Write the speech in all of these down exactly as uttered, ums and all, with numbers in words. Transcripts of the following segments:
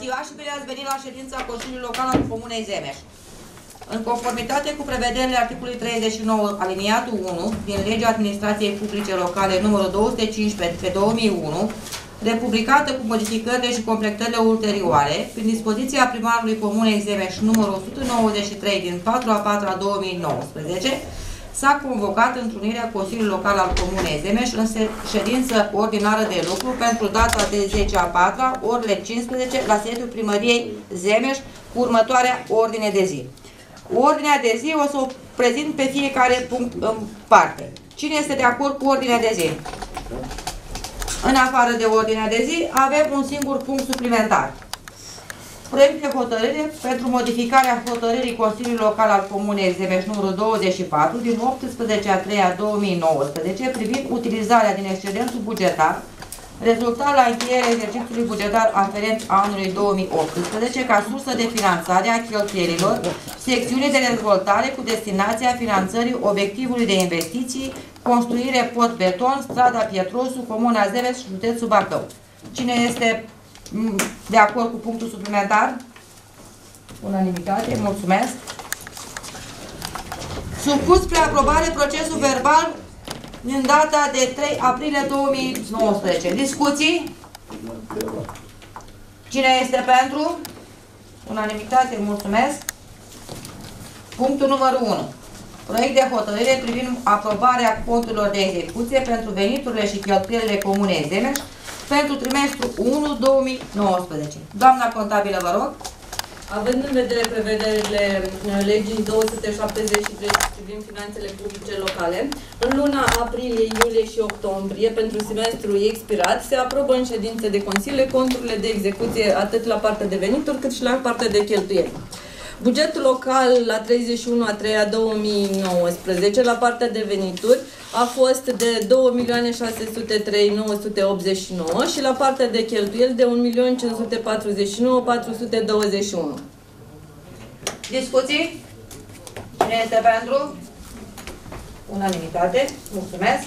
ziua și bine ați venit la ședința Consiliului Local al Comunei Zemeș. În conformitate cu prevederile articolului treizeci și nouă aliniatul unu din Legea administrației publice locale numărul două sute cincisprezece pe două mii unu, republicată cu modificările și completările ulterioare, prin dispoziția primarului Comunei Zemeș numărul o sută nouăzeci și trei din patru a patra a două mii nouăsprezece, s-a convocat întrunirea Consiliului Local al Comunei Zemeș în ședință ordinară de lucru pentru data de zece a patra, orele cincisprezece, la sediul primăriei Zemeș, cu următoarea ordine de zi. Ordinea de zi o să o prezint pe fiecare punct în parte. Cine este de acord cu ordinea de zi? În afară de ordinea de zi, avem un singur punct suplimentar. Proiect de hotărâre pentru modificarea hotărârii Consiliului Local al Comunei Zemeș numărul douăzeci și patru din optsprezece a treia două mii nouăsprezece privind utilizarea din excedentul bugetar rezultat la încheierea exercițiului bugetar aferent anului două mii optsprezece ca sursă de finanțare a cheltuielilor secțiunii de dezvoltare cu destinația finanțării obiectivului de investiții, construire pod beton, strada Pietrosu, Comuna Zemeș, județul Bacău. Cine este de acord cu punctul suplimentar? Unanimitate, mulțumesc. Supus spre aprobare procesul verbal din data de trei aprilie două mii nouăsprezece. Discuții? Cine este pentru? Unanimitate, mulțumesc. Punctul numărul unu. Proiect de hotărâre privind aprobarea conturilor de execuție pentru veniturile și cheltuielile Comunei Zemeș pentru trimestrul unu două mii nouăsprezece. Doamna contabilă, vă rog. Având în vedere prevederile legii două sute șaptezeci și trei privind finanțele publice locale, în luna aprilie, iulie și octombrie, pentru semestrul expirat, se aprobă în ședințe de consiliu conturile de execuție atât la partea de venituri cât și la partea de cheltuieli. Bugetul local la treizeci și unu a treia două mii nouăsprezece, la partea de venituri, a fost de două milioane șase sute trei mii nouă sute optzeci și nouă și la partea de cheltuieli de un milion cinci sute patruzeci și nouă mii patru sute douăzeci și unu. Discuții? Cine este pentru? Unanimitate. Mulțumesc.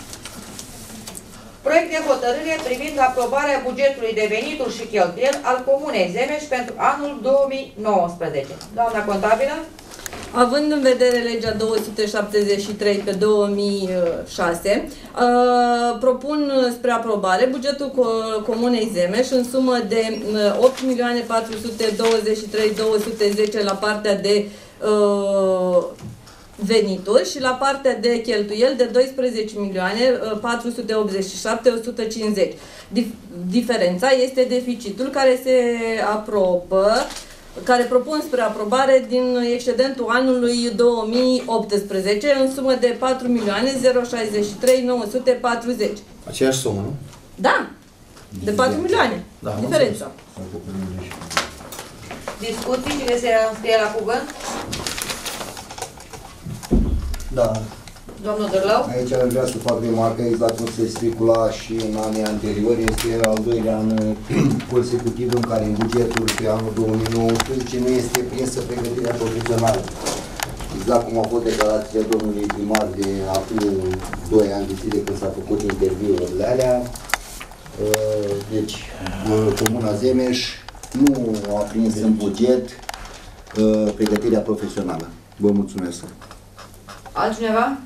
Proiect de hotărâre privind aprobarea bugetului de venituri și cheltuieli al Comunei Zemeș pentru anul două mii nouăsprezece. Doamna contabilă? Având în vedere legea două sute șaptezeci și trei pe două mii șase, propun spre aprobare bugetul Comunei Zemeș în sumă de opt milioane patru sute douăzeci și trei mii două sute zece la partea de venituri și la partea de cheltuieli de doisprezece milioane patru sute optzeci și șapte mii o sută cincizeci. Diferența este deficitul care se aprobă, care propun spre aprobare din excedentul anului două mii optsprezece în sumă de patru milioane zero șaizeci și trei mii nouă sute patruzeci. Aceeași sumă, nu? Da, de patru milioane. Da, diferența. Discuții? Cine se înscrie la cuvânt? Da. Domnul Dărlau? Aici ar vrea să fac remarca exact cum se specula și în anii anteriori. Este al doilea an consecutiv în care în bugetul pe anul două mii nouăsprezece nu este prinsă pregătirea profesională. Exact cum a fost declarația domnului primar de acum doi ani de zile când s-a făcut interviurile alea. Deci, Comuna Zemeș nu a prins în buget pregătirea profesională. Vă mulțumesc. Altcineva?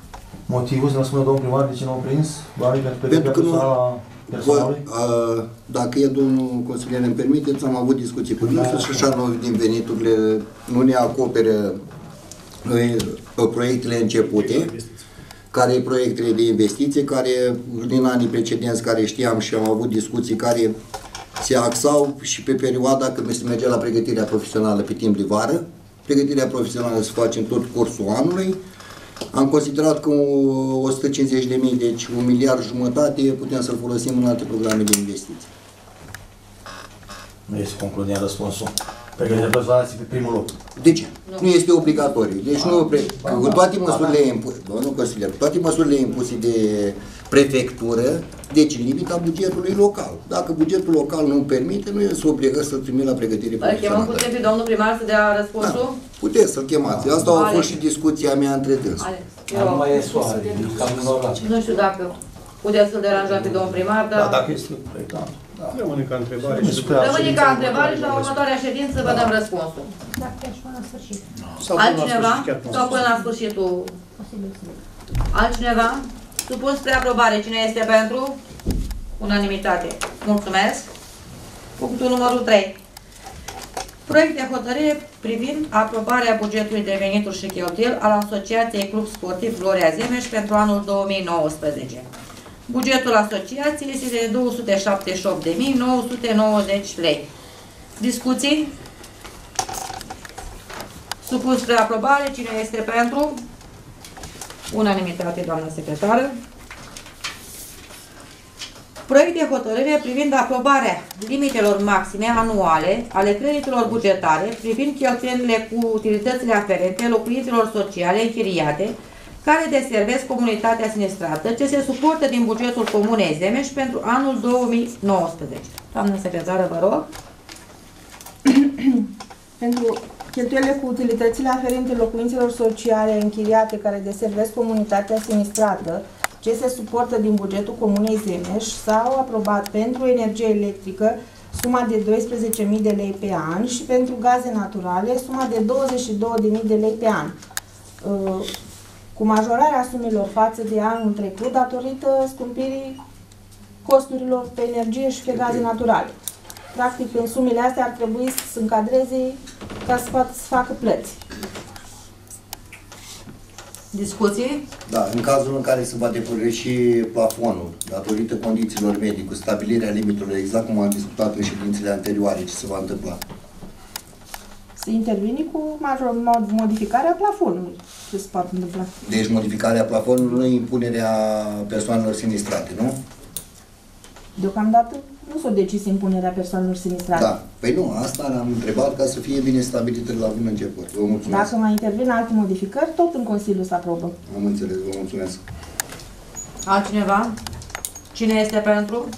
Motivul să ne spună domnul primar de ce nu au prins banii pentru pregătirea personală personalului? Dacă e, domnul consilier, îmi permiteți, am avut discuții cu dânsul și așa noi din veniturile nu ne acoperă proiectele începute, care proiectele de investiție, care din anii precedenți, care știam și am avut discuții care se axau și pe perioada când se mergea la pregătirea profesională pe timp de vară. Pregătirea profesională se face în tot cursul anului. Am considerat că o sută cincizeci de mii, deci un miliard jumătate, putem să-l folosim în alte programe de investiții. Nu este concluzia răspunsul. Pregătirea personală este pe primul loc. De ce? Nu, nu este obligatoriu. Deci ba, nu pre... ba, ba, toate, măsurile ba, impu... ba, nu, consilier, toate măsurile impuse de prefectură, deci limita bugetului local. Dacă bugetul local nu permite, nu este obligat să-l primim la pregătire profesională. Îl chemăm putem pe domnul primar să dea răspunsul? Da. Puteți să-l chemați. Asta a fost și discuția mea între dânsul. Nu mai e soare, nu știu dacă puteți să-l deranjăm pe domnul primar, dar... Da, dacă este proiectant. Da. Rămâne ca întrebare. Rămâne ca întrebare și la următoarea ședință vă dăm răspunsul. Da, chiar până la sfârșit. Altcineva? Sau până la sfârșitul? Altcineva? Supun spre aprobare. Cine este pentru? Unanimitate. Mulțumesc. Punctul numărul trei. Proiect de hotărâre privind aprobarea bugetului de venituri și cheltuieli al Asociației Club Sportiv Gloria Zemeș pentru anul două mii nouăsprezece. Bugetul asociației este de două sute șaptezeci și opt de mii nouă sute nouăzeci lei. Discuții? Supun spre aprobare. Cine este pentru? Unanimitate, doamna secretară. Proiect de hotărâre privind aprobarea limitelor maxime anuale ale creditelor bugetare privind cheltuielile cu utilitățile aferente locuințelor sociale închiriate care deservesc comunitatea sinistrată ce se suportă din bugetul Comunei Zemeș pentru anul două mii nouăsprezece. Doamnă secretară, vă rog. Pentru cheltuielile cu utilitățile aferente locuințelor sociale închiriate care deservesc comunitatea sinistrată ce se suportă din bugetul Comunei Zemeș, s-au aprobat pentru energie electrică suma de douăsprezece mii de lei pe an și pentru gaze naturale suma de douăzeci și două de mii de lei pe an, cu majorarea sumelor față de anul trecut datorită scumpirii costurilor pe energie și pe gaze naturale. Practic, în sumele astea ar trebui să se încadreze ca să facă plăți. Discuții? Da, în cazul în care se va depăși plafonul, datorită condițiilor medii, cu stabilirea limitelor, exact cum am discutat în ședințele anterioare, ce se va întâmpla? Se intervine cu modificarea plafonului. Ce se poate întâmpla? Deci modificarea plafonului, impunerea persoanelor sinistrate, nu? Deocamdată nu s-a decis impunerea persoanelor sinistrate. Da. Păi nu, asta l-am întrebat ca să fie bine stabilită la bun început. Vă mulțumesc. Dacă mai intervin alte modificări, tot în Consiliu se aprobă. Am înțeles, vă mulțumesc. Altcineva? Cine este pentru?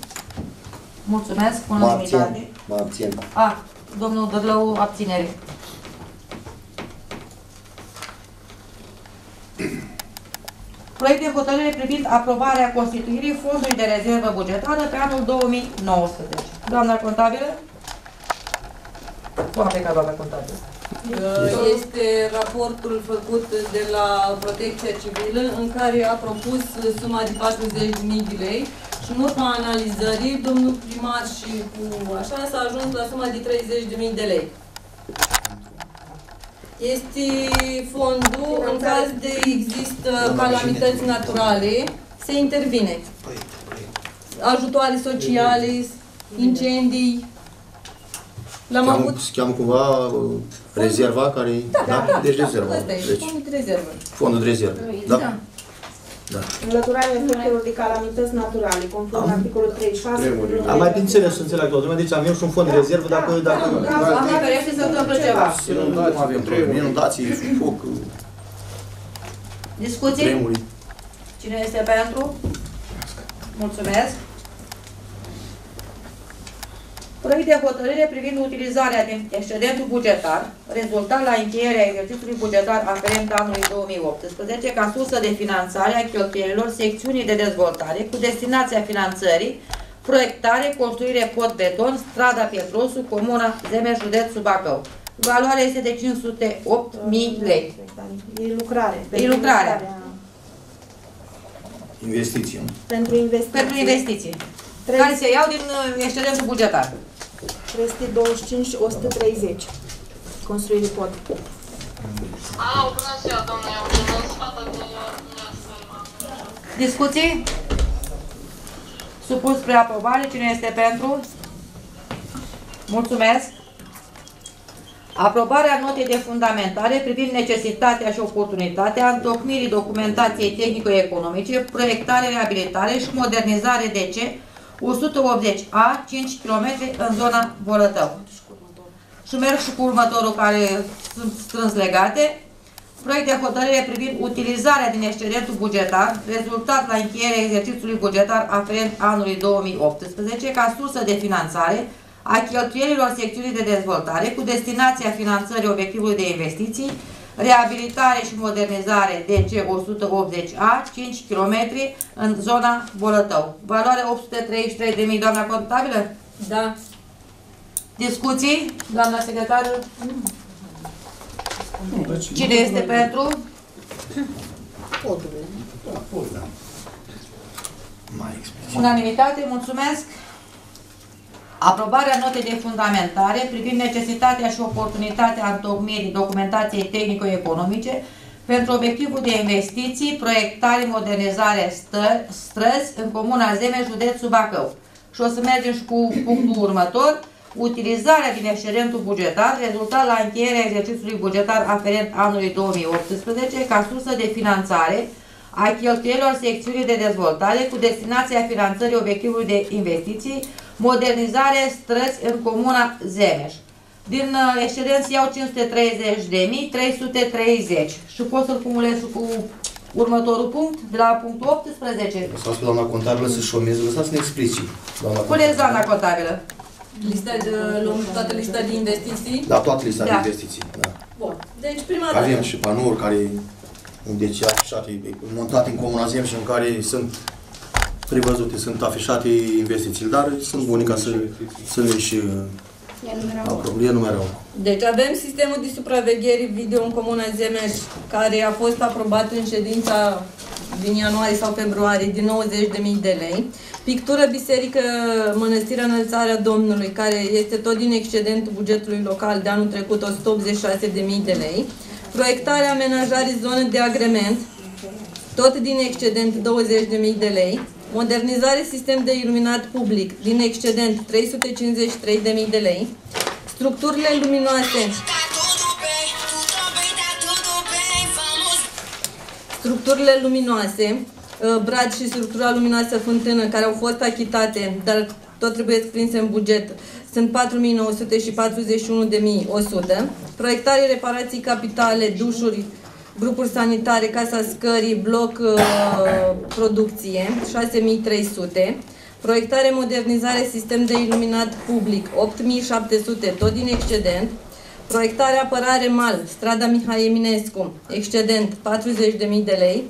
Mulțumesc, unanimitate. Mă abțin. A, domnul Dădlău, abținere. Proiect de hotărâre privind aprobarea constituirii fondului de rezervă bugetară pe anul două mii nouăsprezece. Doamna contabilă? Doamne, ca doamna contabilă. Este raportul făcut de la Protecția Civilă în care a propus suma de patruzeci de mii de lei și în urma analizării, domnul primar și cu așa s-a ajuns la suma de treizeci de mii de lei. Este fondul în caz de există calamități naturale, se intervine. Ajutoare sociale, incendii. L-am avut. Se cheamă cumva rezerva care e. Da, da, da. Deci rezervă. Fondul de rezervă. Fondul de rezervă. Da. Da. Înlăturarea efectelor de calamități naturale, conform articolul treizeci și șase. Am mai înțeles să înțeleg toată lumea, deci am eu și un fond de rezervă dacă... Doamne, ferește să întâmplă ceva. Inundații, foc... Discuții? Cine este pentru? Mulțumesc. Proiect de hotărâre privind utilizarea din excedentul bugetar rezultat la încheierea exercițiului bugetar aferent anului două mii optsprezece ca sursă de finanțare a cheltuielilor secțiunii de dezvoltare cu destinația finanțării, proiectare, construire pod beton, strada Pietrosu, Comuna Zemeș, județul Bacău. Valoarea este de cinci sute opt mii lei. E lucrare. E lucrare. Investiții. Pentru investiții. Pentru investiții. Care se iau din excedentul bugetar. trei sute douăzeci și cinci mii o sută treizeci. Construire pod. Au, bună ziua, domnule. Eu vreau să fac de discuții? Supus spre aprobare. Cine este pentru? Mulțumesc. Aprobarea notei de fundamentare privind necesitatea și oportunitatea întocmirii documentației tehnico-economice, proiectare, reabilitare și modernizare D C o sută optzeci A, cinci kilometri în zona Borătău. Și merg și cu următorul care sunt strâns legate. Proiect de hotărâre privind utilizarea din excedentul bugetar rezultat la încheierea exercițiului bugetar aferent anului două mii optsprezece ca sursă de finanțare a cheltuielilor secțiunii de dezvoltare cu destinația finanțării obiectivului de investiții, reabilitare și modernizare D C o sută optzeci A, cinci kilometri în zona Borătău. Valoare opt sute treizeci și trei de mii, doamna contabilă? Da. Discuții, doamna secretară? Cine este pentru? Poturile. Da, pot, da. Mai explicit. Unanimitate, mulțumesc. Aprobarea notei de fundamentare privind necesitatea și oportunitatea întocmirii documentației tehnico-economice pentru obiectivul de investiții, proiectare, modernizare stră, străzi în Comuna Zemeș, județul Bacău. Și o să mergem și cu punctul următor. Utilizarea din excedentul bugetar rezultat la încheierea exercițiului bugetar aferent anului două mii optsprezece ca sursă de finanțare a cheltuielor secțiunii de dezvoltare cu destinația finanțării obiectivului de investiții, modernizare străzi în Comuna Zemeș. Din excedenți iau cinci sute treizeci de mii trei sute treizeci și pot să-l cumulez cu următorul punct, de la punctul optsprezece. Lăsați pe doamna contabilă să-și omeze, lăsați să ne explici. Puneți doamna contabilă. Lista de, luăm toată lista de investiții? La toată lista da. de investiții, da. Bun. Deci prima dată... Avem și panouri care, deci, afișate, montate în Comuna Zemeș și în care sunt prevăzute, sunt afișate investițiile, dar sunt bune ca să, să le și... E numerul. Deci avem sistemul de supraveghere video în Comuna Zemeș, care a fost aprobat în ședința din ianuarie sau februarie, din nouăzeci de mii de lei. Pictură biserică Mănăstirea Înălțarea Domnului, care este tot din excedentul bugetului local de anul trecut, o sută optzeci și șase de mii de lei. Proiectare, amenajare, zonă de agrement, tot din excedent, douăzeci de mii de lei. Modernizare sistem de iluminat public, din excedent, trei sute cincizeci și trei de mii de lei. Structurile luminoase. Structurile luminoase, brad și structura luminoasă fântână, care au fost achitate, dar tot trebuie prinse în buget, sunt patru mii nouă sute și patruzeci și unu de mii o sută. Proiectare, reparații capitale, dușuri, grupuri sanitare, casa scării, bloc uh, producție, șase mii trei sute. Proiectare, modernizare, sistem de iluminat public, opt mii șapte sute, tot din excedent. Proiectare, apărare, mal, strada Mihai Eminescu, excedent, patruzeci de mii de lei.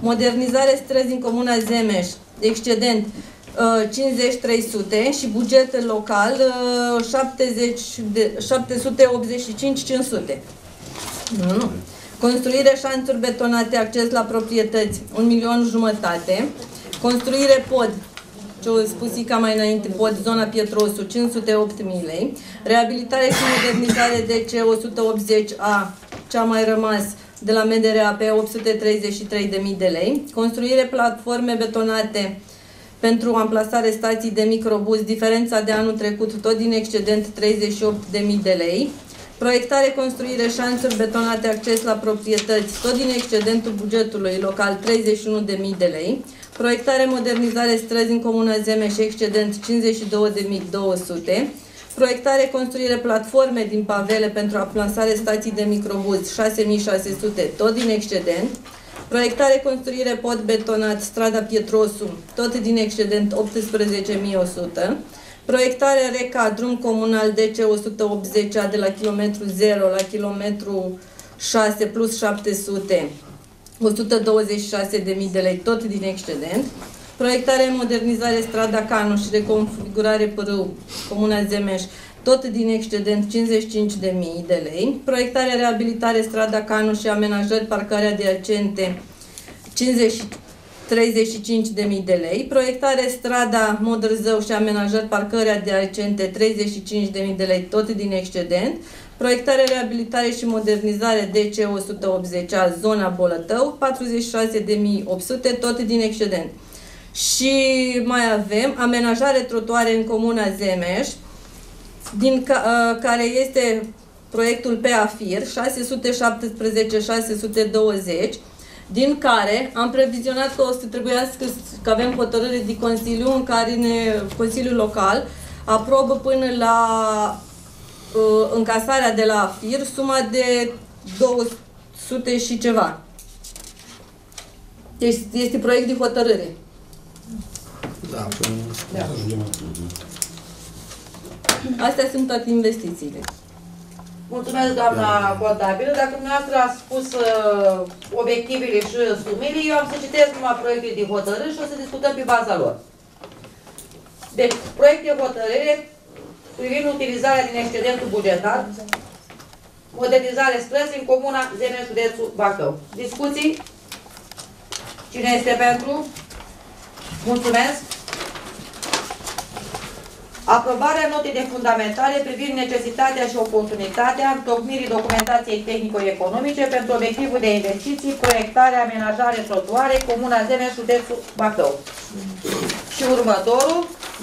Modernizare străzi în Comuna Zemeș, excedent, cincizeci de mii trei sute și buget local, șapte sute optzeci și cinci de mii cinci sute. Nu, nu. Construire șanțuri betonate, acces la proprietăți, un milion jumătate. Construire pod, ce o spus ca mai înainte, pod, zona Pietrosu, cinci sute opt mii lei. Reabilitare și modernizare D C o sută optzeci A, ce a mai rămas de la M D R A P, opt sute treizeci și trei de mii de lei. Construire platforme betonate pentru amplasare stații de microbuz, diferența de anul trecut, tot din excedent, treizeci și opt de mii de lei. Proiectare, construire, șanțuri betonate, acces la proprietăți, tot din excedentul bugetului local, treizeci și unu de mii de lei. Proiectare, modernizare, străzi în Comuna Zemeș, excedent, cincizeci și două de mii două sute. Proiectare, construire, platforme din pavele pentru aplansare stații de microbuz, șase mii șase sute, tot din excedent. Proiectare, construire, pod betonat, strada Pietrosu, tot din excedent, optsprezece mii o sută. Proiectare RECA, drum comunal D C o sută optzeci A de la kilometru zero la kilometru șase plus șapte sute, o sută douăzeci și șase de mii de lei, tot din excedent. Proiectare, modernizare, strada Canu și reconfigurare Pârâu, Comuna Zemeș, tot din excedent, cincizeci și cinci de mii de lei. Proiectare, reabilitare, strada Canu și amenajări, parcarea adiacente, treizeci și cinci de mii de lei. Proiectare, strada Modrzău și amenajări, parcări adiacente, treizeci și cinci de mii de lei, tot din excedent. Proiectare, reabilitare și modernizare D C o sută optzeci A, zona Bolătău, patruzeci și șase de mii opt sute, tot din excedent. Și mai avem amenajare trotuare în Comuna Zemeș, din ca, uh, care este proiectul pe AFIR, șase sute șaptesprezece șase sute douăzeci, din care am previzionat că o să trebuiască că avem hotărâre de Consiliu, în care ne, Consiliul Local aprobă până la uh, încasarea de la AFIR suma de două sute și ceva. Deci este proiect de hotărâre. Da, până da. Astea sunt toate investițiile. Mulțumesc, doamna contabilă. Dacă dumneavoastră a spus uh, obiectivele și sumele, eu am să citesc numai proiectele de hotărâre și o să discutăm pe baza lor. Deci, proiect de hotărâre privind utilizarea din excedentul bugetar, modernizare străzi în comuna Zemeș, județul Bacău. Discuții? Cine este pentru? Mulțumesc! Aprobarea notei de fundamentare privind necesitatea și oportunitatea întocmirii documentației tehnico-economice pentru obiectivul de investiții, proiectare, amenajare, trotuare, comuna Zemeș, județul Bacău. Și următorul,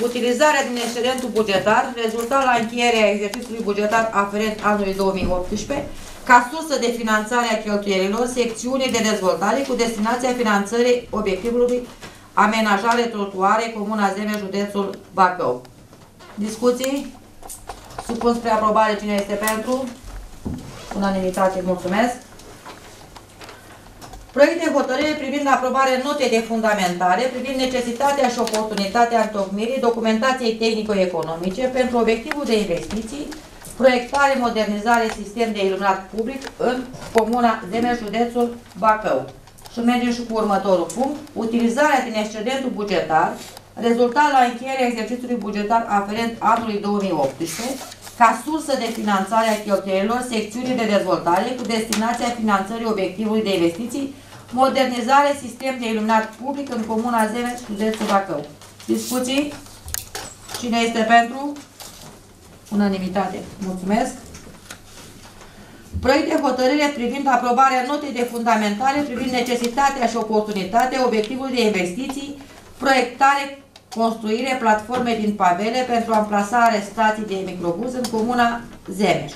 utilizarea din excedentul bugetar rezultat la încheierea exercițiului bugetar aferent anului două mii optsprezece ca sursă de finanțare a cheltuielilor secțiunii de dezvoltare cu destinația finanțării obiectivului amenajare trotuare, comuna Zemeș, județul Bacău. Discuții? Supun spre aprobare. Cine este pentru? Unanimitate. Mulțumesc. Proiect de hotărâre privind aprobarea notei de fundamentare privind necesitatea și oportunitatea întocmirii documentației tehnico-economice pentru obiectivul de investiții, proiectare, modernizare, sistem de iluminat public în comuna Zemeș, județul Bacău. Și mergem și cu următorul punct. Utilizarea din excedentul bugetar rezultat la încheierea exercițiului bugetar aferent anului două mii optsprezece ca sursă de finanțare a cheltuielilor secțiunii de dezvoltare cu destinația finanțării obiectivului de investiții, modernizare, sistem de iluminat public în comuna Zemeș, județul Bacău. Discuții? Cine este pentru? Unanimitate. Mulțumesc! Proiect de hotărâre privind aprobarea notei de fundamentare privind necesitatea și oportunitatea obiectivului de investiții, proiectare, construire platforme din pavele pentru amplasare stații de microbuz în comuna Zemeș.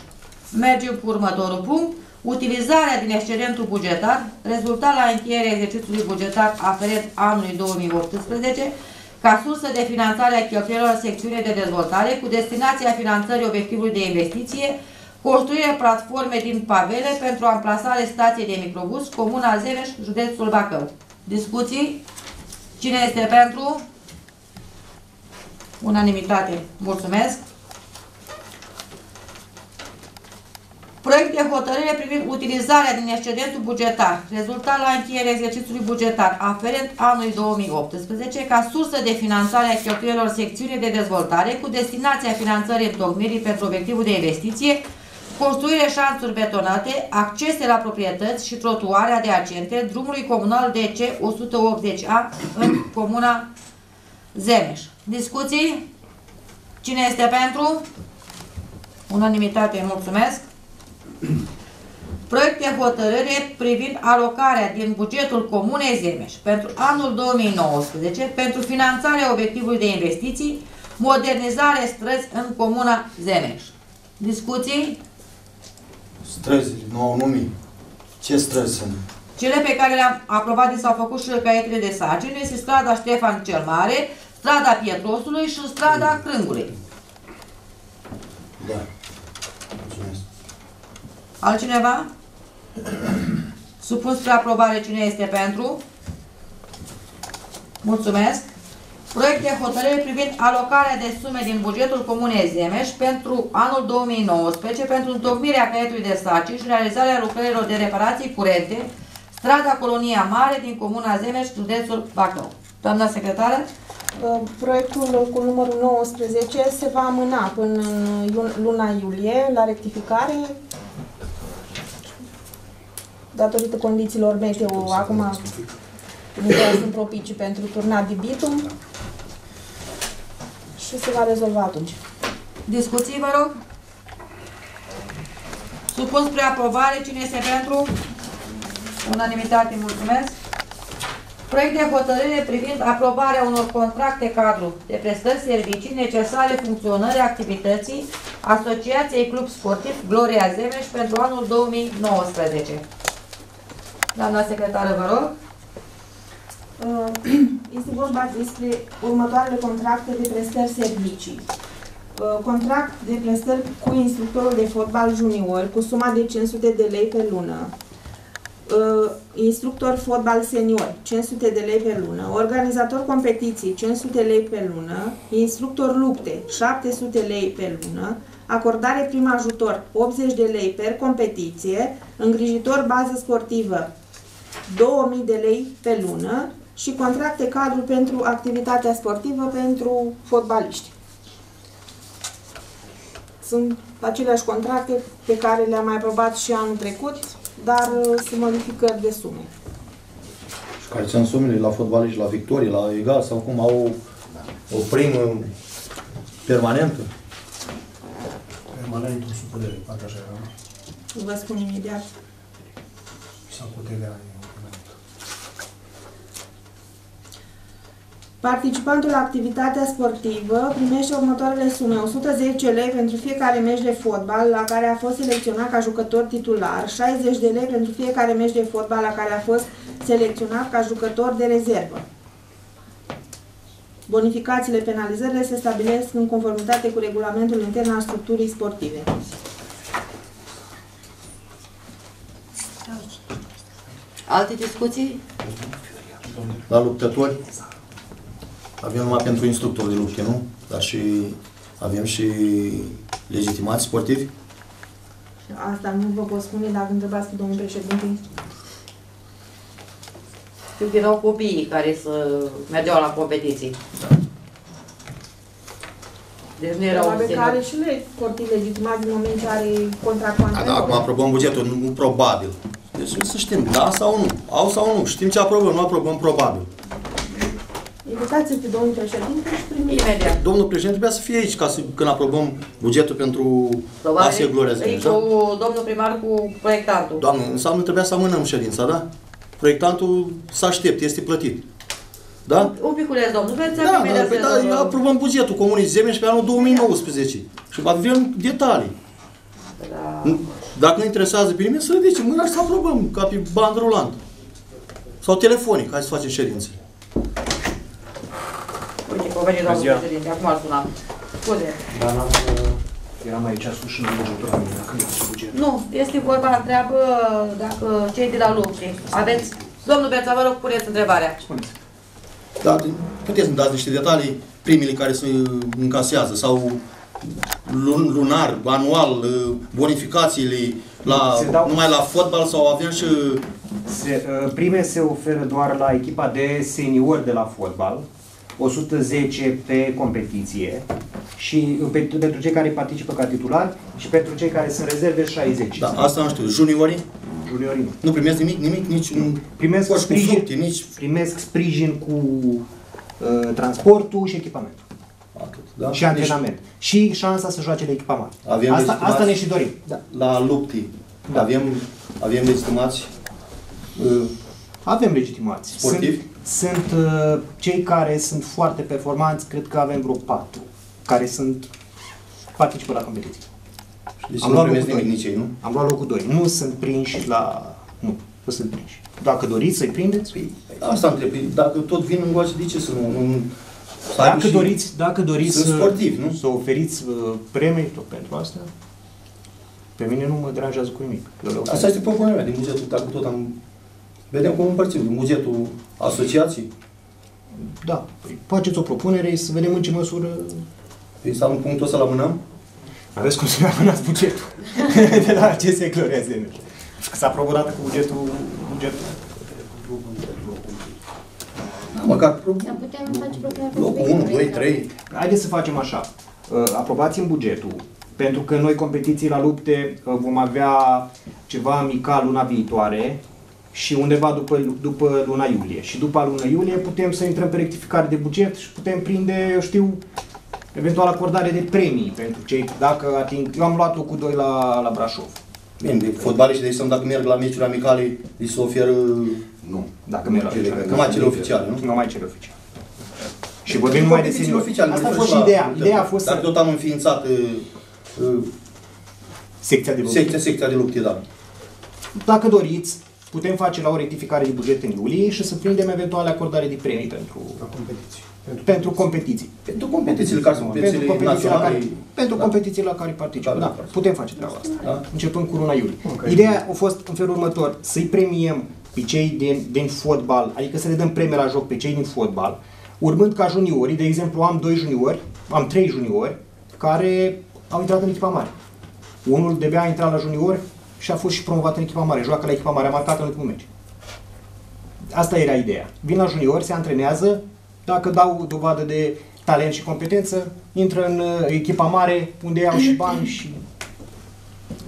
Mergem cu următorul punct. Utilizarea din excedentul bugetar rezultat la încheierea exercițiului bugetar aferent anului două mii optsprezece ca sursă de finanțare a cheltuielilor secțiune de dezvoltare cu destinația finanțării obiectivului de investiție, construire platforme din pavele pentru amplasare stației de microbuz, comuna Zemeș, județul Bacău. Discuții? Cine este pentru? Unanimitate. Mulțumesc! Proiect de hotărâre privind utilizarea din excedentul bugetar rezultat la încheierea exercițiului bugetar aferent anului două mii optsprezece ca sursă de finanțare a cheltuielilor secțiunii de dezvoltare cu destinația finanțării întocmirii pentru obiectivul de investiție, construire șanțuri betonate, accese la proprietăți și trotuarea adiacente drumului comunal D C o sută optzeci A în comuna Zemeș. Discuții? Cine este pentru? Unanimitate, mulțumesc! Proiect de hotărâre privind alocarea din bugetul comunei Zemeș pentru anul două mii nouăsprezece pentru finanțarea obiectivului de investiții, modernizare străzi în comuna Zemeș. Discuții? Străzile, nouă numii. Ce străzi sunt? Cele pe care le-am aprobat de s-au făcut și caietele de sarcini este strada Ștefan cel Mare, strada Pietrosului și strada Crângului. Da. Mulțumesc. Altcineva? Supun spre aprobare. Cine este pentru? Mulțumesc. Proiect de hotărâre privind alocarea de sume din bugetul comunei Zemeș pentru anul două mii nouăsprezece pentru întocmirea caietului de sarcini și realizarea lucrărilor de reparații curente, strada Colonia Mare din comuna Zemeș, județul Bacău. Doamna secretară? Proiectul cu numărul nouăsprezece se va amâna până în luna iulie la rectificare datorită condițiilor meteo acum. Lucrurile sunt propicii pentru turnat de bitum și se va rezolva atunci. Discuții, vă rog? Supun spre aprobare. Cine este pentru? Unanimitate, mulțumesc. Proiect de hotărâre privind aprobarea unor contracte cadru de prestări servicii necesare funcționării activității Asociației Club Sportiv Gloria Zemeș pentru anul două mii nouăsprezece. Doamna secretară, vă rog. Este vorba despre următoarele contracte de prestări servicii. Contract de prestări cu instructorul de fotbal junior cu suma de cinci sute de lei pe lună. Instructor fotbal senior, cinci sute de lei pe lună. Organizator competiții, cinci sute de lei pe lună. Instructor lupte, șapte sute de lei pe lună. Acordare prim ajutor, optzeci de lei per competiție. Îngrijitor bază sportivă, două mii de lei pe lună. Și contracte cadru pentru activitatea sportivă pentru fotbaliști. Sunt aceleași contracte pe care le-am mai aprobat și anul trecut, dar sunt modificări de sume. Și care sunt sumele la fotbaliști, la victorii, la egal sau cum au o primă permanentă? Permanentul supărere, parcă așa era. Vă spun imediat. Sau puterea permanentă. Participantul la activitatea sportivă primește următoarele sume: o sută zece lei pentru fiecare meci de fotbal la care a fost selecționat ca jucător titular, șaizeci de lei pentru fiecare meci de fotbal la care a fost selecționat ca jucător de rezervă. Bonificațiile, penalizările se stabilesc în conformitate cu regulamentul intern al structurii sportive. Alte discuții? La luptători avem numai pentru instructori de lupte, nu? Dar și avem și legitimați sportivi? Asta nu vă pot spune dacă întrebați cu domnul președinte. Știu că erau copiii care să mergeau la competiții. Da. Deci nu erau... Probabil că are și sportivi legitimați din moment ce are contract cu antrenor. Da, da, acum aprobăm bugetul, nu probabil. Deci nu să știm, da sau nu, au sau nu. Știm ce aprobăm, nu aprobăm probabil. Invitați-l pe domnul președinte și primim imediat. Domnul președinte trebuia să fie aici ca să, când aprobăm bugetul pentru A S E Gloria Zemeș, da? Domnul primar cu proiectantul. Doamne, înseamnă trebuia să amânăm ședința, da? Proiectantul să aștepte, este plătit. Da? Un piculeț, domnul, veți avea imediat. Da, da, da, aprobăm bugetul Comunei Zemeș pe anul două mii nouăsprezece și avem detalii. Da. Dacă ne interesează pe nimeni, să ridicăm mâna și să aprobăm, ca pe bandă rulantă. Sau telefonic, hai să facem ședințe. Uite, că o veni doamnă președinte, acum ar suna. Scuze. Dar n-am, eram aici ascuns și nu legătura la mine, dacă nu este buget. Nu, este vorba, întreabă dacă cei de la lupte aveți... Domnul Beța, vă rog, puneți întrebarea. Spuneți. Da, puteți să-mi dați niște detalii, primele care se încasează sau... lunar, anual, bonificațiile, la, dau... numai la fotbal sau avem și... Se, prime se oferă doar la echipa de seniori de la fotbal, o sută zece pe competiție și pe, pentru cei care participă ca titular și pentru cei care sunt rezerve șaizeci. Da, asta nu știu. Juniorii? Juniorii nu. Nu primesc nimic, nimic, nici un... Primesc sprijin, fructe, nici... primesc sprijin cu uh, transportul și echipamentul. Atât, da? Și antrenament. Și șansa să joace de echipa mare. Asta, asta ne și dorim. Da. La lupte. Da. Avem, avem legitimați? Avem legitimați. Sportivi? Sunt, sunt uh, cei care sunt foarte performanți, cred că avem vreo patru, care sunt participă la competiție. Deci am luat locul doi. Nici, nu? Am luat locul doi. Nu sunt prinși la... Nu, nu sunt prinși. Dacă doriți să-i prindeți... Păi, asta întreb. Dacă tot vin în goace, de ce să nu... nu... Dacă doriți, dacă doriți să, sportiv, nu? Să oferiți premii tot pentru asta, pe mine nu mă deranjează cu nimic. Asta este propunerea din bugetul, dacă tot am... Vedem cum împărțim, din bugetul asociației. Da, păi faceți o propunere să vedem în ce măsură... Păi să am punctul ăsta la mână? Aveți cum să amânați bugetul de la A S E Gloria Zemeș. S-a aprobat cu bugetul... bugetul. Măcar locul unu, doi, trei. Haideți să facem așa. Aprobați-mi bugetul, pentru că noi competiții la lupte vom avea ceva amical luna viitoare și undeva după, după luna iulie. Și după luna iulie putem să intrăm pe rectificare de buget și putem prinde, eu știu, eventual acordare de premii pentru cei, dacă ating... Eu am luat locul doi la, la Brașov. Bine, fotbaliști de exemplu, dacă merg la meciuri amicale, îi se oferă... Nu, dacă merg la meciuri amicale. Numai cele oficiale, nu? Numai cele oficiale. Și vorbim numai de seniori. Asta a fost și ideea. Ideea a fost să... Dar tot am înființat... Secția de lupte. Secția de lupte, da. Dacă doriți, putem face la o rectificare de buget în iulie și să prindem eventuale acordare de premii pentru... competiții. Pentru competiții. Pentru competițiile care sunt naționale. Pentru competițiile la care participă. Da, putem face treaba asta. Începând cu luna iulie. Ideea a fost în felul următor, să-i premiem pe cei din, din fotbal, adică să le dăm premii la joc pe cei din fotbal, urmând ca juniorii, de exemplu am doi juniori, am trei juniori, care au intrat în echipa mare. Unul de a intrat la junior și a fost și promovat în echipa mare, joacă la echipa mare, a marcat în ultimul meci. Asta era ideea. Vin la juniori, se antrenează, dacă dau dovadă de talent și competență, intră în echipa mare, unde au și bani și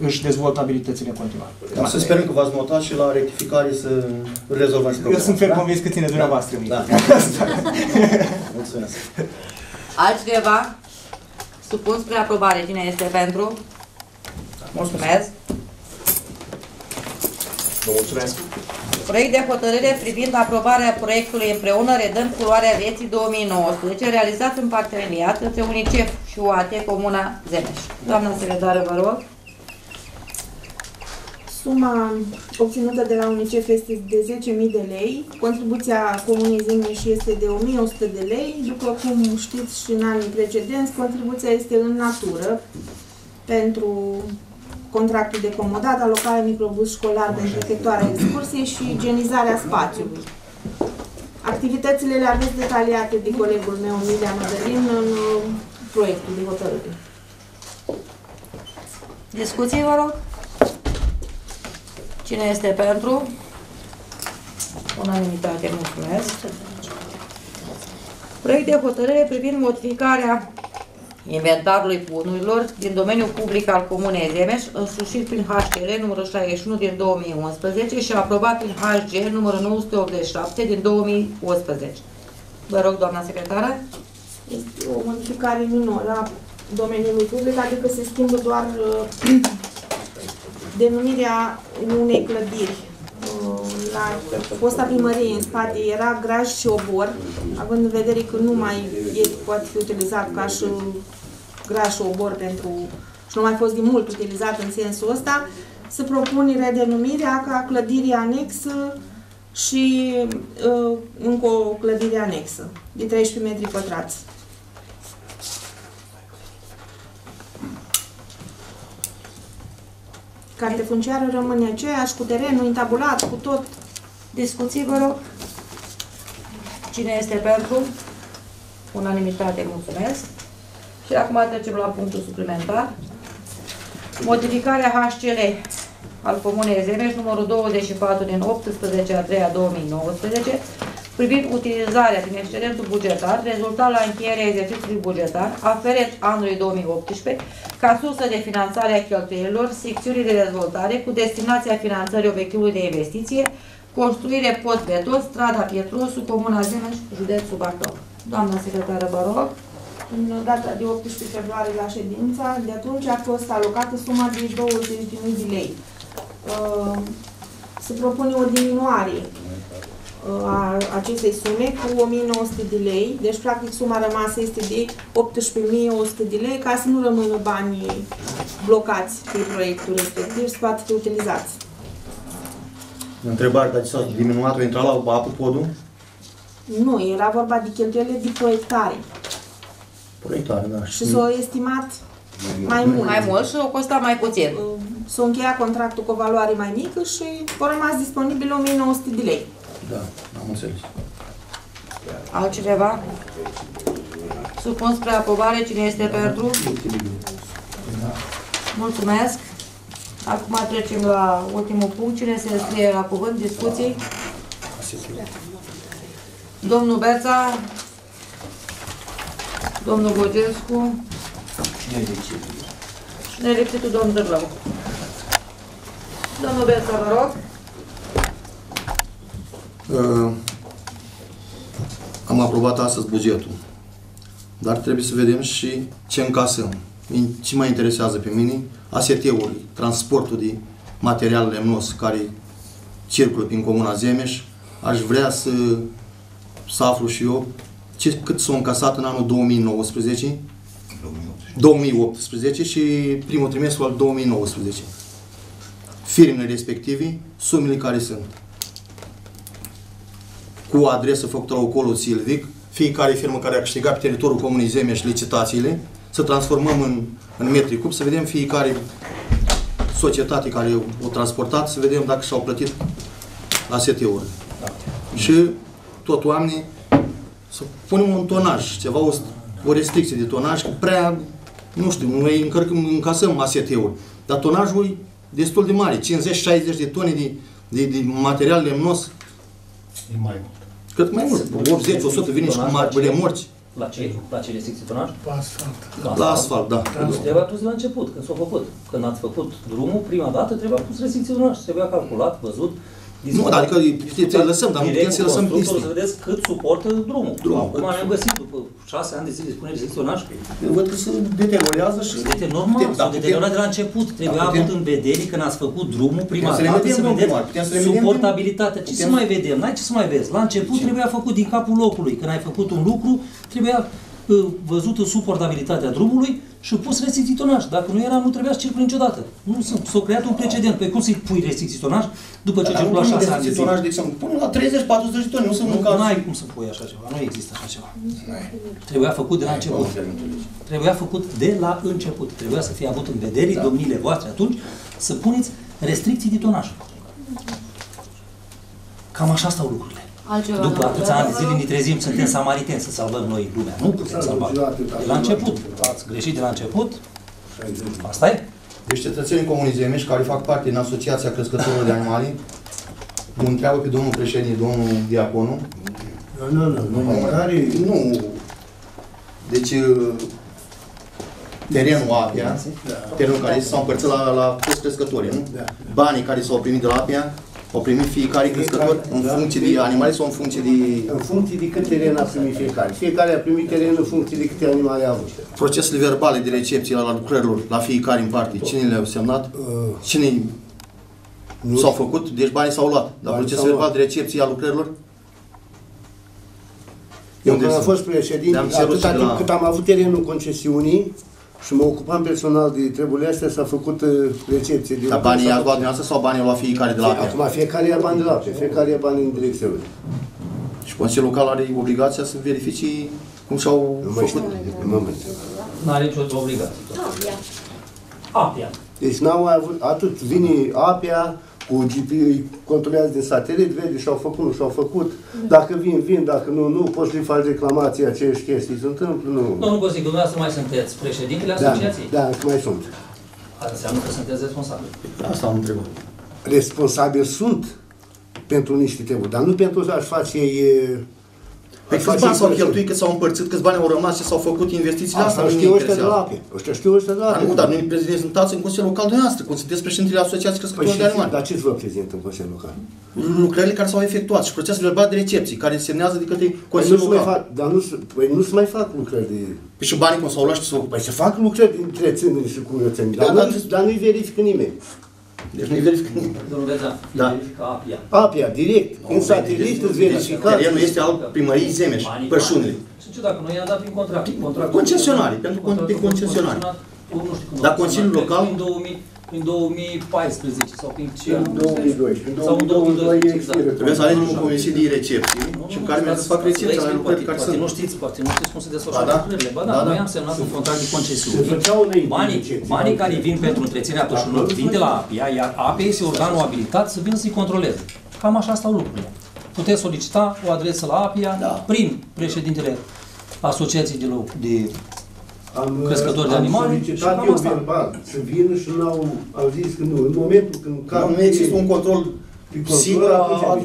își dezvoltă abilitățile în continuare. Să sperăm că v-ați notat și la rectificare să rezolvați problema. Eu sunt ferm convins că ține dumneavoastră. Da. Mulțumesc. Altcineva? Supun spre aprobare. Cine este pentru? Mulțumesc. Mulțumesc. Proiect de hotărâre privind aprobarea proiectului Împreună redăm culoarea vieții două mii nouăsprezece, realizat în parteneriat între UNICEF și O A T, Comuna Zemeș. Doamna secretară, vă rog. Suma obținută de la UNICEF este de zece mii de lei, contribuția Comunei Zemeș este de o mie o sută de lei, după cum știți și în anii precedenți, contribuția este în natură pentru contractul de comodat, alocarea microbus școlar pentru efectuarea excursiei și igienizarea spațiului. Activitățile le aveți detaliate de colegul meu, Milia Mădălin, în proiectul de hotărâre. Discuții, vă rog? Cine este pentru? Unanimitate, mulțumesc. Proiect de hotărâre privind modificarea inventarului bunurilor din domeniul public al Comunei Zemeș, însușit prin H G numărul șaizeci și unu din două mii unsprezece și aprobat prin H G numărul nouă sute optzeci și șapte din două mii unsprezece. Vă rog, doamna secretară. Este o modificare minoră a domeniului public, adică se schimbă doar uh, denumirea unei clădiri. La fosta primărie în spate era Graj și Obor, având în vedere că nu mai e, poate fi utilizat ca și Graj și Obor pentru, și nu mai fost din mult utilizat în sensul ăsta, se propune redenumirea ca clădirii anexă și uh, încă o clădire anexă de treisprezece metri pătrați. Carte funciară rămâne aceeași, cu terenul intabulat, cu tot. Discuții, vă rog. Cine este pentru? Unanimitate, mulțumesc. Și acum trecem la punctul suplimentar. Modificarea H C L al Comunei Zemeș, numărul douăzeci și patru din optsprezece a treia două mii nouăsprezece, privind utilizarea din excedentul bugetar, rezultat la încheierea exercițiului bugetar, aferent anului două mii optsprezece, ca sursă de finanțare a cheltuielilor, secțiunii de dezvoltare, cu destinația finanțării obiectivului de investiție, construire pod beton, strada Pietrosu, Comuna Zemeș, județul Bacău. Doamna secretară, vă rog. În data de optsprezece februarie la ședința, de atunci a fost alocată suma de douăzeci de mii de lei. Se propune o diminuare a acestei sume cu o mie nouă sute de lei, deci practic suma rămasă este de optsprezece mii o sută de lei, ca să nu rămână banii blocați pe proiectul respectiv, să poată fi utilizați. Întrebare, dacă s-a diminuat, o intrat la apă podul? Nu, era vorba de cheltuielile de proiectare. Proiectare, da. Și s-a estimat mai mult. Mai mult și o costat mai puțin. S-a încheiat contractul cu o valoare mai mică și a rămas disponibil o mie nouă sute de lei. Da, am înțeles. Altcineva? Supun spre aprobare. Cine este pentru? Mulțumesc. Acum trecem la ultimul punct. Cine se înscrie la cuvânt? Discuții? Domnul Berța? Domnul Bogenscu? Și nelipsitul domnul Dârlău. Domnul Berța, vă rog. Uh, am aprobat astăzi bugetul, dar trebuie să vedem și ce încasăm. Ce mă interesează pe mine? A S T-ul, transportul de material lemnos care circulă prin Comuna Zemeș. Aș vrea să, să aflu și eu ce, cât s-a încasat în anul două mii nouăsprezece, două mii optsprezece și primul trimestru al două mii nouăsprezece. Firmele respective, sumele care sunt. Cu adresă făcută la Ocolul Silvic, fiecare firmă care a câștigat pe teritoriul Comunei Zemeș licitațiile, să transformăm în, în metri cub, să vedem fiecare societate care o transportat, să vedem dacă și-au plătit la S T-uri. Da. Și tot oamenii să punem un tonaj, ceva, o, o restricție de tonaj, că prea, nu știu, noi încărcăm, încasăm A S T-uri, dar tonajul e destul de mare, cincizeci șaizeci de tone de, de, de material lemnos. E mai mult. Cât mai mult. optzeci la sută vine și cu remorci. La ce? La ce secționaj? La asfalt. La asfalt, da. Trebuia pus la început, când s-a făcut. Când ați făcut drumul, prima dată trebuia pus resecționaj. Trebuia calculat, văzut. Nu, adică te lăsăm, dar nu putem să lăsăm listii. Să vedeți cât suportă drumul. Acum ne-am găsit, după șase ani de zile, spune resecționaj. Văd că se deteriorează și... Este normal, s-a deteriorat de la început. Trebuia avut în vedere când ați făcut drumul, prima dată să vedeți suportabilitatea. Ce să mai vedem? N-ai ce să mai vezi. La început trebuia făcut din capul locului. Când ai făcut un lucru, trebuia văzută suportabilitatea drumului și pus restricționaj. Dacă nu era, nu trebuia să circul niciodată. Nu s-a creat un precedent. Păi cum să-i pui restricționaj după ce circulă așa s-a zis? De exemplu, până la treizeci patruzeci de toni, nu sunt un caz. Nu ai cum să pui așa ceva, nu există așa ceva. Trebuia făcut de la început. Trebuia făcut de la început. Trebuia să fie avut în vedere, domniile voastre atunci, să puneți restricții de tonaj. Cam așa stau lucrurile. Altceva, după atâția ani de zile ne trezim, suntem samariteni să salvăm noi lumea. Nu putem salva. De la început. Ați greșit de la început. Asta e? Deci cetățenii Comunei Zemeș, care fac parte din Asociația Crescătorilor de Animale, mă întreabă pe domnul președinte, domnul Diaconu. Nu, nu, nu. Nu. Deci, terenul APIA, terenul care s-a împărțit la toți crescătorii, nu? Banii care s-au primit de la APIA, au primit fiecare crescător în funcție de animale sau în funcție de... În funcție de cât teren a primit fiecare. Fiecare a primit teren în funcție de câte animale a avut. Procesele verbale de recepție la lucrărilor, la fiecare în parte, cine le-au semnat, cine s-au făcut, deci banii s-au luat. Dar procesul verbal de recepție a lucrărilor? Eu când am fost președinte, atâta timp cât am avut terenul concesiunii, și mă ocupam personal de treburile astea, s-a făcut recepție. Dar banii i-ați luat dumneavoastră sau banii i-au luat fiecare de la APIA? Acum fiecare ia bani de la APIA, fiecare ia bani în direcția lui. Și Consiliul Local are obligația să verifice cum s-au făcut? Nu are nicio obligație. APIA. Deci n-au mai avut, atât vine APIA, cu G P S, controlează din satelit, vede și-au făcut, nu și-au făcut. Dacă vin, vin, dacă nu, nu, poți să-i faci reclamații, aceeași chestii se întâmplă, nu. Domnul Gosic, dumneavoastră mai sunteți președintele asociației? Da, da, mai sunt. Asta înseamnă că sunteți responsabili. Asta am întrebat. Responsabili sunt pentru niște treburi, dar nu pentru că aș face ei... Păi câți bani s-au cheltuit, câți s-au împărțit, câți bani au rămas, ce s-au făcut investițiile astea, nu știu ăștia de la APIA. Ăștia știu ăștia de la APIA. Nu, dar nu-i prezentați în Consiliul Local dumneavoastră, cum sunteți președintele Asociației Crescătorilor de Animale. Dar ce vă prezint în Consiliul Local? Lucrările care s-au efectuat și procesul verbal de recepții, care semnează de către Consiliul Local. Dar nu se mai fac lucrări de... Păi și banii cum s-au luat și s-au... Păi se fac lucrări între ținere și curățenie, dar nu-i verifică nimeni. Deci nu-i verifică nimeni. Domnul Bețan, verifică APIA. APIA, direct. În satelit îți verifică. Terenul este al primăriei Zemeș, părșunile. Și ce dacă noi i-am dat prin contract? Concesionare, pentru concesionare. Dar Consiliul Local... Prin două mii paisprezece sau prin două mii doisprezece. Sau în două mii doisprezece, exact. Trebuie să alegem o comisie de recepție și în care mi-a să fac recepția la lucrări care sunt. Nu știți, poate nu știți cum se desfășoară lucrurile. Ba da, noi am semnat un contract de concesiune. Banii care vin pentru întreținerea pășunilor vin de la APIA, iar APIA este organul abilitat să vină să-i controleze. Cam așa stau lucrurile. Puteți solicita o adresă la APIA prin președintele Asociației de Crescători de animale? Am solicitat eu verbal să vină și n-au zis că nu. În momentul când cam... Nu există un control sigur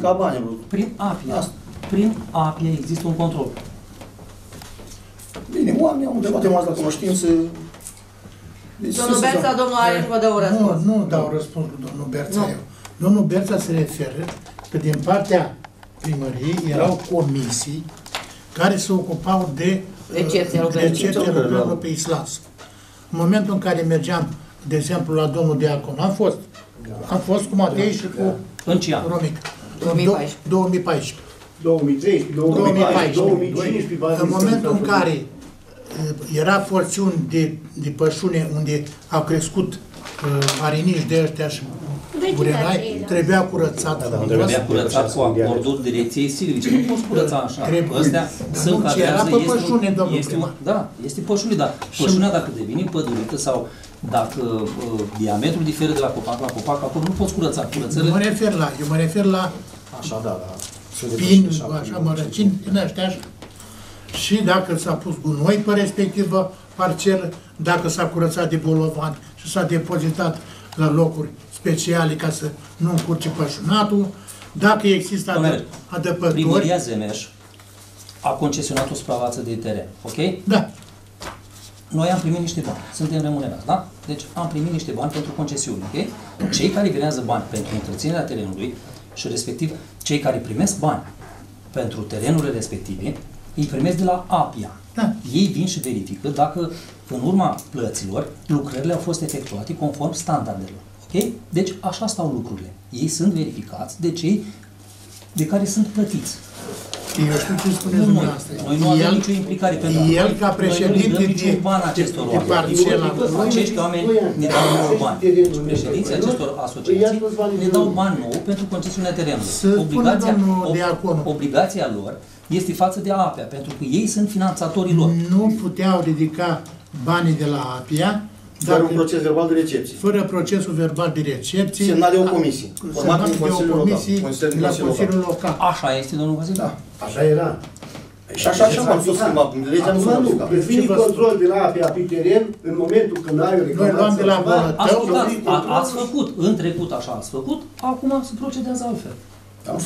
a banilor. Prin APIA. Prin APIA există un control. Bine, oamenii au undeva temază la cunoștință. Domnul Berța, domnul Ariel, vă dă un răspuns. Nu, nu dau răspuns cu domnul Berța eu. Domnul Berța se referă că din partea primăriei erau comisii care se ocupau de recepția lucrărilor pe Islas. În momentul în care mergeam, de exemplu, la domnul Diacon, am fost. Am fost cu Matei și cu Romic. două mii paisprezece. două mii treisprezece. două mii paisprezece. În momentul în care era porțiuni de pășune unde au crescut marinici de ăștia și burenai, trebuia curățat. Trebuia curățat cu acordul direcției silvice. Nu poți curăța așa. Astea se încadrează. Era pe pășune, domnul primar. Da, este pășune, dar pășunea dacă devine pădurită sau dacă diametrul diferă de la copac la copac, acolo nu poți curăța. Eu mă refer la, eu mă refer la spin, așa, mărăcini, din ăștia. Și dacă s-a pus gunoi pe respectivă parcelă, dacă s-a curățat de bolovan și s-a depozitat la locuri speciale ca să nu încurce pășunatul, dacă există adăpători... Primăria Zemeș a concesionat o suprafață de teren. Ok? Da. Noi am primit niște bani. Suntem remunerați, da? Deci am primit niște bani pentru concesiuni, ok? Cei care grează bani pentru întreținerea terenului și respectiv cei care primesc bani pentru terenurile respective, îi primesc de la APIA. Da. Ei vin și verifică dacă în urma plăților lucrările au fost efectuate conform standardelor. Ok? Deci așa stau lucrurile. Ei sunt verificați de cei de care sunt plătiți. Eu știu ce spuneți dumneavoastră. Noi nu avem nicio implicare pentru noi. El, ca președinte de parcela, acești oameni ne dau nouă bani. Deci președinții acestor asociații ne dau bani nou pentru concesiunea terenului. Obligația lor este față de APIA, pentru că ei sunt finanțatorii lor. Nu puteau ridica banii de la APIA fără un proces verbal de recepție. Fără procesul verbal de recepție. Semnat de o comisie. Semnat de o comisie la Consiliul Local. Așa este, domnul Consiliu? Așa era. Și așa și am fost schimbat. Vine control de la APIA pe teren în momentul când ai o reclamație. Ați făcut, în trecut așa ați făcut, acum se procedează altfel.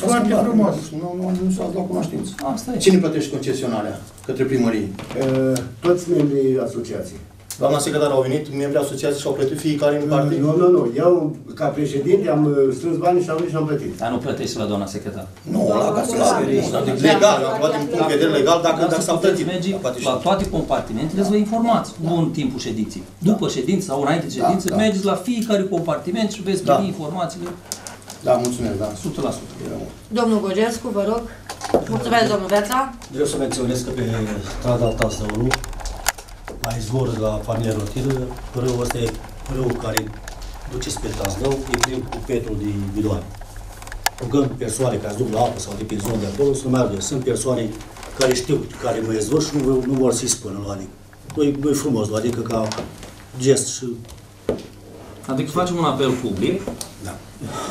Foarte frumos. Nu s-ați luat cunoștință. Cine plătește concesionarea către primărie? Toți membrii asociației. Doamna secretară, au venit membrii asociației și au plătit fiecare în parte? Nu, nu, nu. Eu, ca președinte, am strâns bani și am venit și am plătit. Dar nu plătești la doamna secretară? Nu, la casă. Legal, am luat din punct de vedere legal, dacă s-a plătit. La toate compartimentele vă informați, nu în timpul ședinței. După ședință sau înainte de ședință, mergeți la fiecare compartiment și veți primi informațiile. Da, mulțumesc, da. o sută la sută. Domnul Gogescu, vă rog. Mulțumesc, domnul Veța. Vreau să menționez că pe strada Tasa unu, la izvor, la familia rotilă, râul ăsta e râul care duce spre Tazdău, e plin cu petrol de bidoane. Rugăm persoane care duc la apă sau de pe zonă de acolo să meargă. Sunt persoane care știu care nu e izvor și nu, nu vor să-i spună la adică. Nu-i frumos, adică ca gest și... Adică facem un apel public. Da.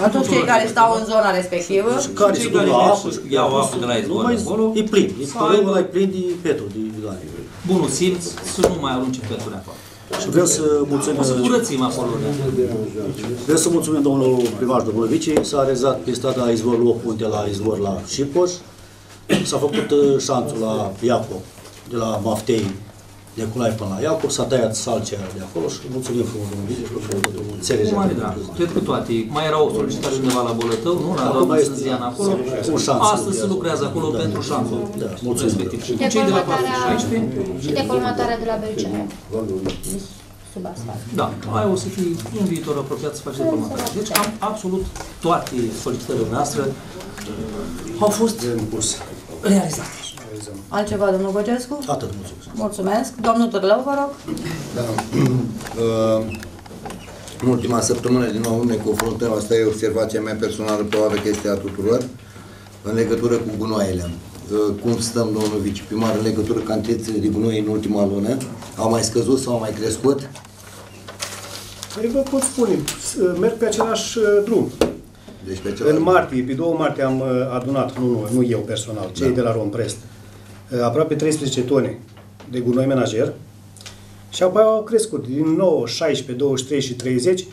Atunci cei care stau în zona respectivă... Și care se duc la apă, iau apă de la izvor acolo... E plin, râul ăla e plin de petrol, de bidoane. Bunul simț să nu mai arunce petrol afară. Și vreau să mulțumim... Curățim acolo. Vreau să mulțumim domnul primar Dobrovici. S-a realizat pe strada izvorul opt punte la izvor la Șipoș. S-a făcut șanțul la Iacob, de la Maftei de Culai până la Iacob. S-a tăiat salcea de acolo și mulțumim frumos domnul Vici. Mare drag. Cred că toate. Mai era o solicitare undeva la Bolătău, nu? La Doamnă Sânzian acolo. Astăzi se lucrează acolo pentru șanțul. Mulțumim. Și de colmatarea de la Belcea. Sub asfalt. Da. Aia o să fie în viitor apropiat să faci de colmatarea. Deci am absolut toate solicitările noastre au fost realizate. Altceva, domnul Gogescu? Atât, mulțumesc. Mulțumesc. Domnul Târlău, vă rog. Da. În ultima săptămână, din nou, ne confruntăm, asta e observația mea personală, probabil că este a tuturor, în legătură cu gunoaiele. Cum stăm, domnul viceprimar, în legătură cu cantitățile de gunoi în ultima lună? Au mai scăzut sau au mai crescut? Păi vă pot spune, merg pe același drum. Deci pe același... În martie, pe două martie am adunat, nu, nu eu personal, cei da. de la Romprest, aproape treisprezece tone de gunoi menajer și apoi au crescut din nouă, șaisprezece, douăzeci și trei și treizeci,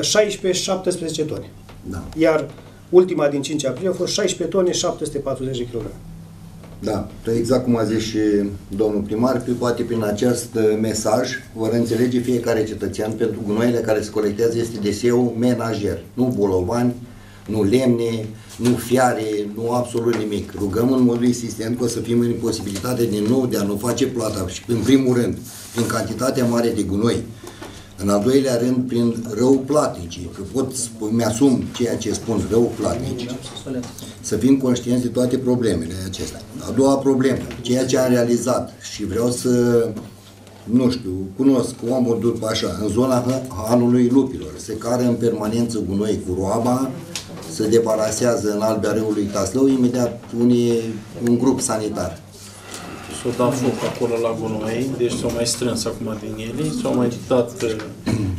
șaisprezece, șaptesprezece tone. Da. Iar ultima din cinci aprilie a fost șaisprezece tone, șapte sute patruzeci de kilograme. Da, exact cum a zis și domnul primar, poate prin acest mesaj vor înțelege fiecare cetățean, pentru gunoaiele care se colectează este deșeul menajer, nu bolovani, nu lemne, nu fiare, nu absolut nimic. Rugăm în mod insistent că o să fim în posibilitate din nou de a nu face plata și, în primul rând, prin cantitatea mare de gunoi. În al doilea rând, prin rău platici, că pot, mi-asum ceea ce spun, rău platici, să fim conștienți de toate problemele acestea. A doua problemă, ceea ce am realizat și vreau să, nu știu, cunosc, oameni după așa, în zona hanului lupilor, se cară în permanență gunoi cu roaba, se deparasează în albia râului Taslău, imediat pune un grup sanitar. S-au dat foc acolo la gunoi, deci s-au mai strâns acum din ele, s-au mai dat,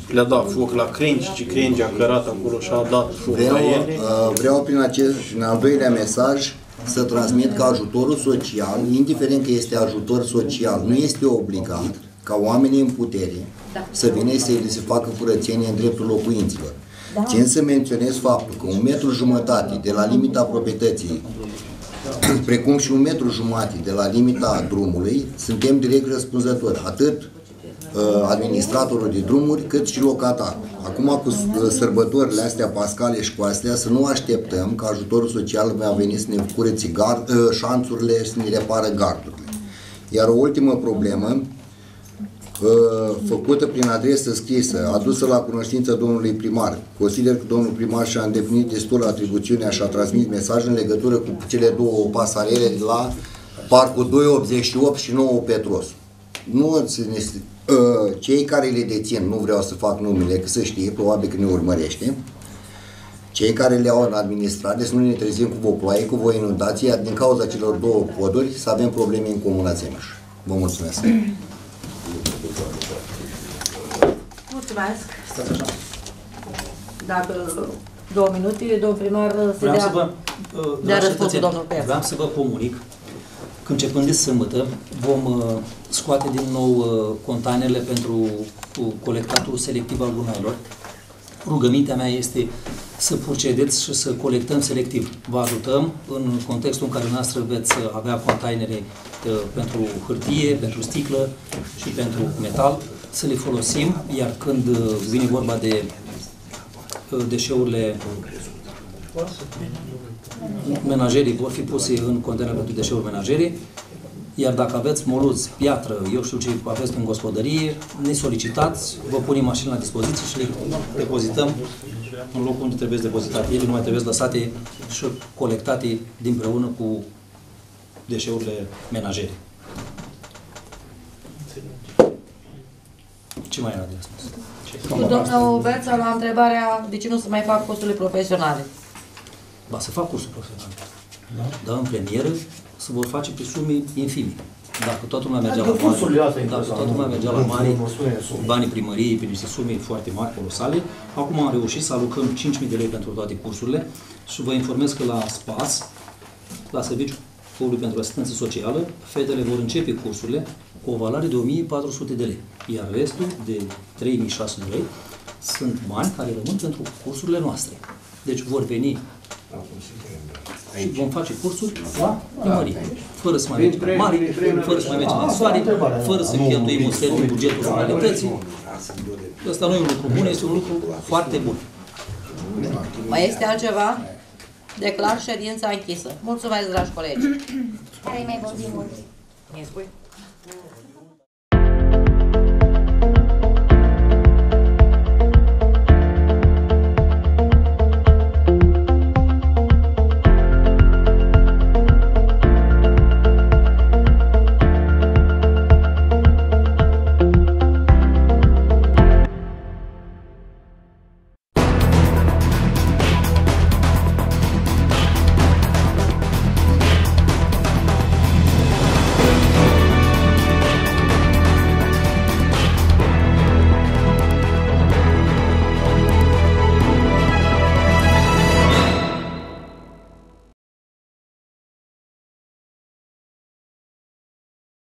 le-a dat foc la crengi, și crengi a cărat acolo și a dat foc vreau, la ele. Vreau prin acest, în al doilea mesaj, să transmit că ajutorul social, indiferent că este ajutor social, nu este obligat ca oamenii în putere da. să vină să li se facă curățenie în dreptul locuinților. Da. Țin să menționez faptul că un metru jumătate de la limita proprietății precum și un metru jumate de la limita drumului, suntem direct răspunzători, atât administratorul de drumuri, cât și locatarul. Acum, cu sărbătorile astea pascale și cu astea, să nu așteptăm că ajutorul social va veni să ne curețe gard, șanțurile și să ne repară gardurile. Iar o ultimă problemă, făcută prin adresă scrisă, adusă la cunoștință domnului primar. Consider că domnul primar și-a îndeplinit destul atribuțiunea și a transmis mesaj în legătură cu cele două pasarele de la Parcul doi optzeci și opt și nouă Petros. Nu cei care le dețin, nu vreau să fac numele, că să știe, probabil că ne urmărește, cei care le au în administrare, să nu ne trezim cu o ploaie, cu o inundație, iar din cauza celor două poduri să avem probleme în Comuna Zemeș. Vă mulțumesc! Mulțumesc! Stați așa. Dacă două minute, domnul primar să vreau dea, să vă, dea răspunsul domnul Pea. Vreau să vă comunic că începând de sâmbătă vom scoate din nou containele pentru colectatul selectiv al gunoilor. Rugămintea mea este să procedeți și să colectăm selectiv. Vă ajutăm în contextul în care noastră veți avea containere pentru hârtie, pentru sticlă și pentru metal, să le folosim, iar când vine vorba de deșeurile menajerii, vor fi puse în container pentru deșeuri menajere, iar dacă aveți moluți, piatră, eu știu ce aveți în gospodărie, ne solicitați, vă punem mașini la dispoziție și le depozităm în locul unde trebuie depozitate. Ele nu mai trebuie lăsate și colectate dinpreună cu deșeurile menajere. Ce mai era de răspuns? Domnul Beța, la întrebarea de ce nu se mai fac cursurile profesionale? Ba, să fac cursuri profesionale. Da? Da, în premieră se vor face pe sume infime. Dacă toată lumea mergea la mari, dacă toată lumea mergea la mari, banii primăriei pe niște sume foarte mari, colosale, acum am reușit să alocăm cinci mii de lei pentru toate cursurile și vă informez că la SPAS, la Serviciul Public pentru Asistență Socială, fetele vor începe cursurile cu o valoare de o mie patru sute de lei, iar restul de trei mii șase sute de lei sunt bani care rămân pentru cursurile noastre. Deci vor veni și vom face cursuri la primărie, fără să mai mergem la mari, fără să mai mergem la soare, fără să cheltuim un set din bugetul localității. Ăsta nu e un lucru bun, este un lucru foarte bun. Mai este altceva? Declar ședința închisă. Mulțumesc, dragi colegi! Care-i mai vorbim mult? Ne spui?